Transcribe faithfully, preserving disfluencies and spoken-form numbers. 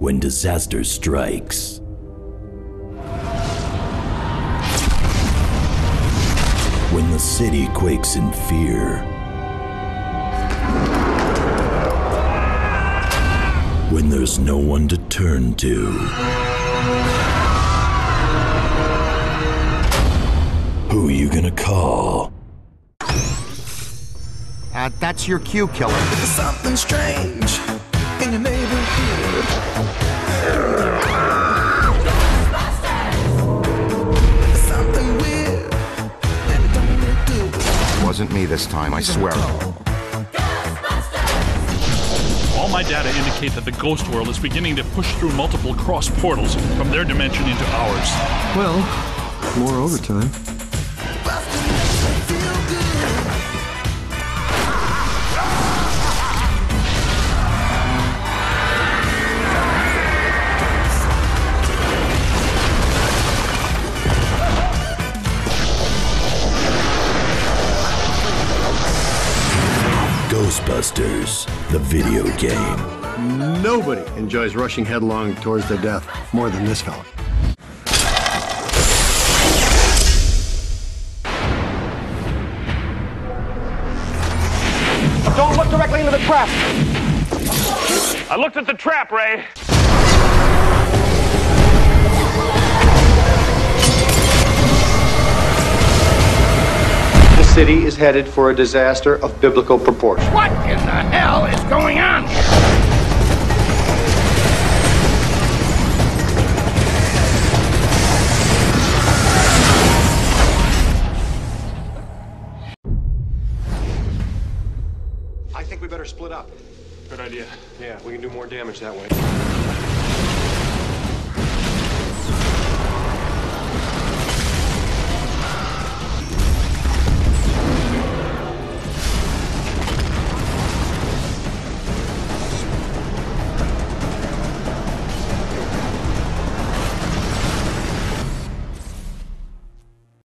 when disaster strikes. When the city quakes in fear. When there's no one to turn to. Who are you gonna call? Uh, that's your cue, killer. Something strange in your neighborhood. Ghostbusters! Something weird and it don't really do. It wasn't me this time, I swear. Ghostbusters! All my data indicate that the ghost world is beginning to push through multiple cross portals from their dimension into ours. Well, more overtime. Ghostbusters, the video game. Nobody enjoys rushing headlong towards their death more than this fella. Don't look directly into the trap! I looked at the trap, Ray! The city is headed for a disaster of biblical proportions. What in the hell is going on here? I think we better split up. Good idea. Yeah, we can do more damage that way.